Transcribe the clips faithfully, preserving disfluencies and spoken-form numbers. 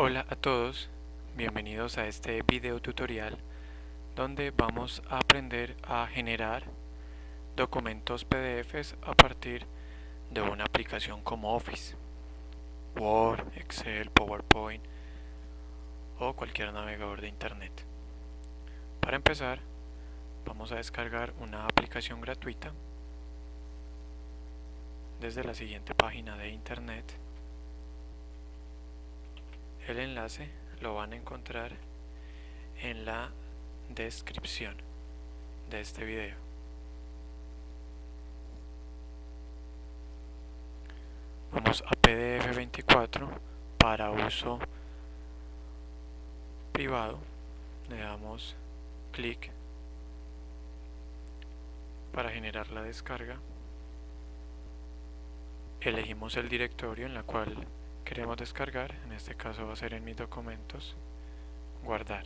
Hola a todos, bienvenidos a este video tutorial donde vamos a aprender a generar documentos P D Fs a partir de una aplicación como Office, Word, Excel, PowerPoint o cualquier navegador de internet. Para empezar, vamos a descargar una aplicación gratuita desde la siguiente página de internet. El enlace lo van a encontrar en la descripción de este video. Vamos a P D F veinticuatro para uso privado. Le damos clic para generar la descarga. Elegimos el directorio en la cual queremos descargar, en este caso va a ser en mis documentos, guardar.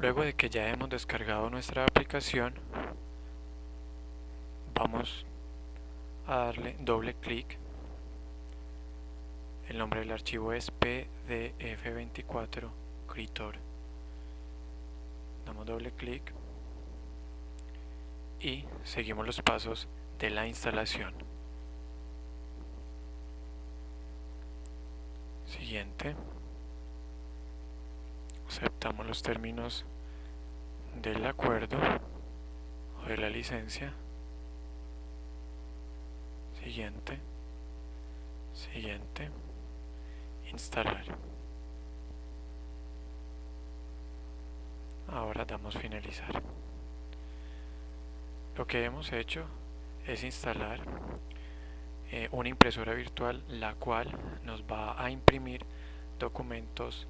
Luego de que ya hemos descargado nuestra aplicación, vamos a darle doble clic. El nombre del archivo es P D F veinticuatro Creator. Damos doble clic y seguimos los pasos de la instalación. Siguiente, aceptamos los términos del acuerdo o de la licencia. Siguiente, siguiente, instalar. Ahora damos finalizar. Lo que hemos hecho es instalar una impresora virtual, la cual nos va a imprimir documentos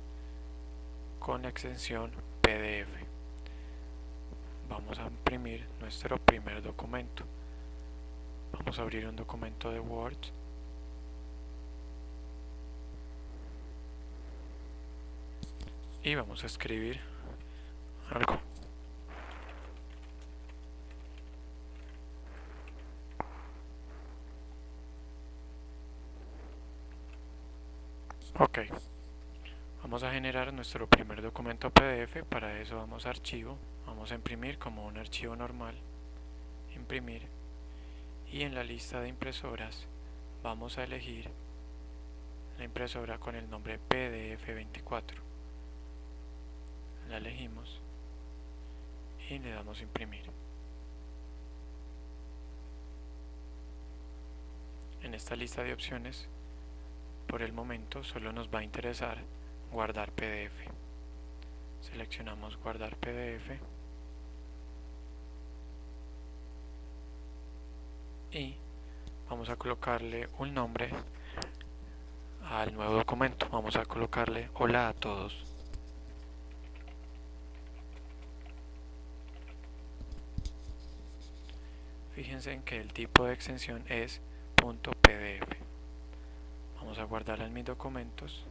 con la extensión P D F. Vamos a imprimir nuestro primer documento. Vamos a abrir un documento de Word. Y vamos a escribir algo. Ok, vamos a generar nuestro primer documento P D F. Para eso vamos a archivo, vamos a imprimir como un archivo normal, imprimir, y en la lista de impresoras vamos a elegir la impresora con el nombre P D F veinticuatro. La elegimos y le damos imprimir. En esta lista de opciones, por el momento solo nos va a interesar guardar P D F. Seleccionamos guardar P D F y vamos a colocarle un nombre al nuevo documento. Vamos a colocarle hola a todos. Fíjense en que el tipo de extensión es .pdf. Vamos a guardar en mis documentos,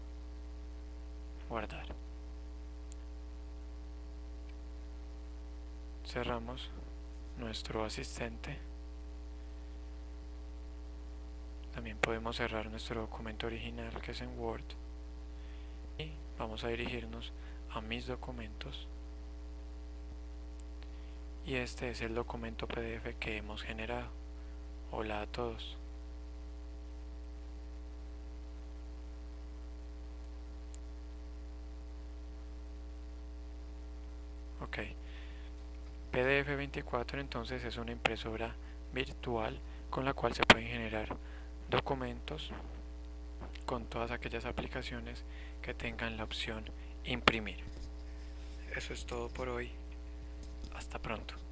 guardar, cerramos nuestro asistente, también podemos cerrar nuestro documento original que es en Word, y vamos a dirigirnos a mis documentos, y este es el documento P D F que hemos generado, hola a todos. Ok, P D F veinticuatro entonces es una impresora virtual con la cual se pueden generar documentos con todas aquellas aplicaciones que tengan la opción imprimir. Eso es todo por hoy, hasta pronto.